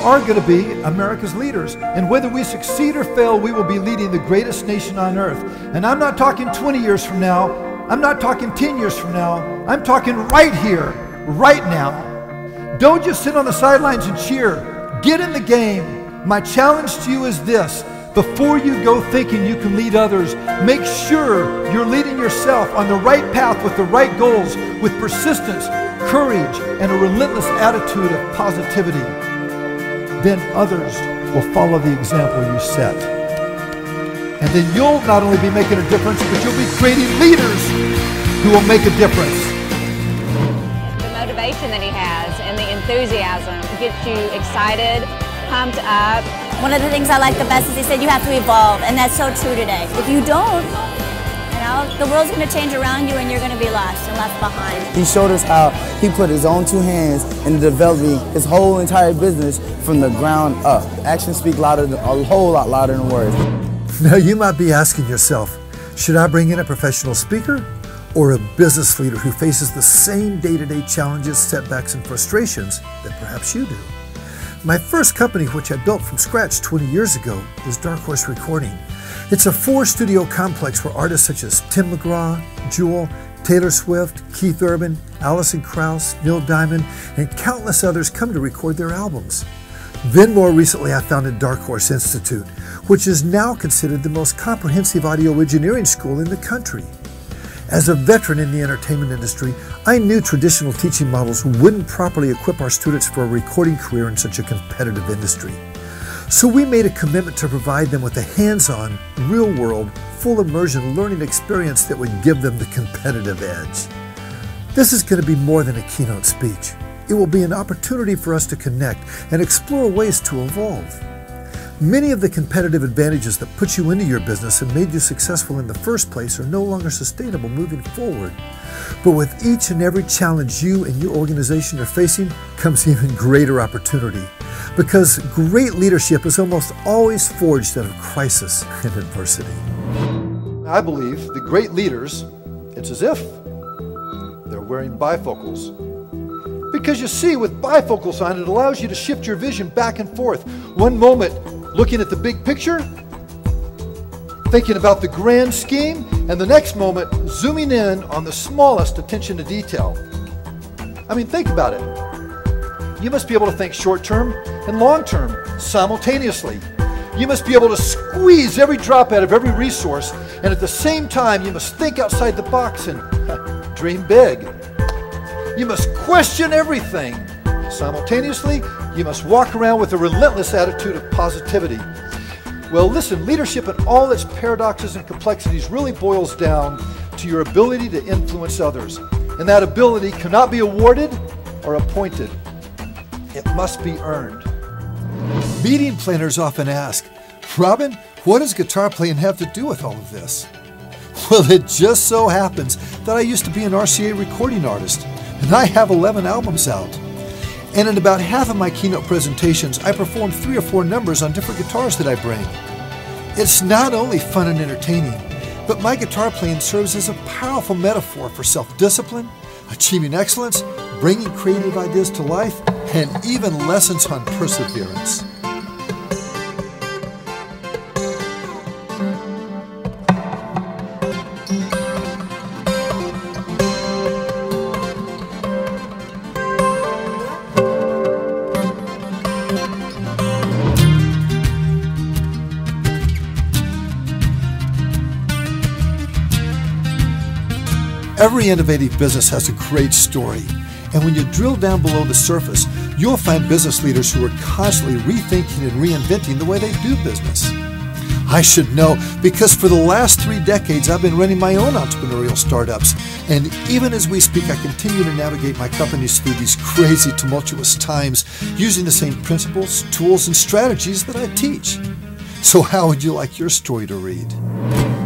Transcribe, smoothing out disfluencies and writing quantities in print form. are going to be America's leaders. And whether we succeed or fail, we will be leading the greatest nation on earth. And I'm not talking 20 years from now. I'm not talking 10 years from now. I'm talking right here, right now. Don't just sit on the sidelines and cheer. Get in the game. My challenge to you is this. Before you go thinking you can lead others, make sure you're leading yourself on the right path with the right goals, with persistence, courage, and a relentless attitude of positivity. Then others will follow the example you set. And then you'll not only be making a difference, but you'll be creating leaders who will make a difference. The motivation that he has and the enthusiasm gets you excited, pumped up. One of the things I like the best is he said you have to evolve, and that's so true today. If you don't, you know, the world's going to change around you and you're going to be lost and left behind. He showed us how he put his own two hands into developing his whole entire business from the ground up. Actions speak louder, a whole lot louder than words. Now you might be asking yourself, should I bring in a professional speaker or a business leader who faces the same day-to-day challenges, setbacks, and frustrations that perhaps you do? My first company, which I built from scratch 20 years ago, is Dark Horse Recording. It's a 4-studio complex where artists such as Tim McGraw, Jewel, Taylor Swift, Keith Urban, Alison Krauss, Neil Diamond, and countless others come to record their albums. Then more recently, I founded Dark Horse Institute, which is now considered the most comprehensive audio engineering school in the country. As a veteran in the entertainment industry, I knew traditional teaching models wouldn't properly equip our students for a recording career in such a competitive industry. So we made a commitment to provide them with a hands-on, real-world, full immersion learning experience that would give them the competitive edge. This is going to be more than a keynote speech. It will be an opportunity for us to connect and explore ways to evolve. Many of the competitive advantages that put you into your business and made you successful in the first place are no longer sustainable moving forward. But with each and every challenge you and your organization are facing comes even greater opportunity, because great leadership is almost always forged out of crisis and adversity. I believe the great leaders, it's as if they're wearing bifocals. Because you see, with bifocals on, it allows you to shift your vision back and forth. One moment, looking at the big picture, thinking about the grand scheme, and the next moment, zooming in on the smallest attention to detail. I mean, think about it. You must be able to think short-term and long-term simultaneously. You must be able to squeeze every drop out of every resource, and at the same time, you must think outside the box and dream big. You must question everything. Simultaneously, you must walk around with a relentless attitude of positivity. Well, listen, leadership and all its paradoxes and complexities really boils down to your ability to influence others. And that ability cannot be awarded or appointed. It must be earned. Meeting planners often ask, "Robin, what does guitar playing have to do with all of this?" Well, it just so happens that I used to be an RCA recording artist, and I have 11 albums out. And in about half of my keynote presentations, I perform 3 or 4 numbers on different guitars that I bring. It's not only fun and entertaining, but my guitar playing serves as a powerful metaphor for self-discipline, achieving excellence, bringing creative ideas to life, and even lessons on perseverance. Every innovative business has a great story, and when you drill down below the surface, you'll find business leaders who are constantly rethinking and reinventing the way they do business. I should know, because for the last 3 decades I've been running my own entrepreneurial startups, and even as we speak I continue to navigate my companies through these crazy, tumultuous times using the same principles, tools, and strategies that I teach. So how would you like your story to read?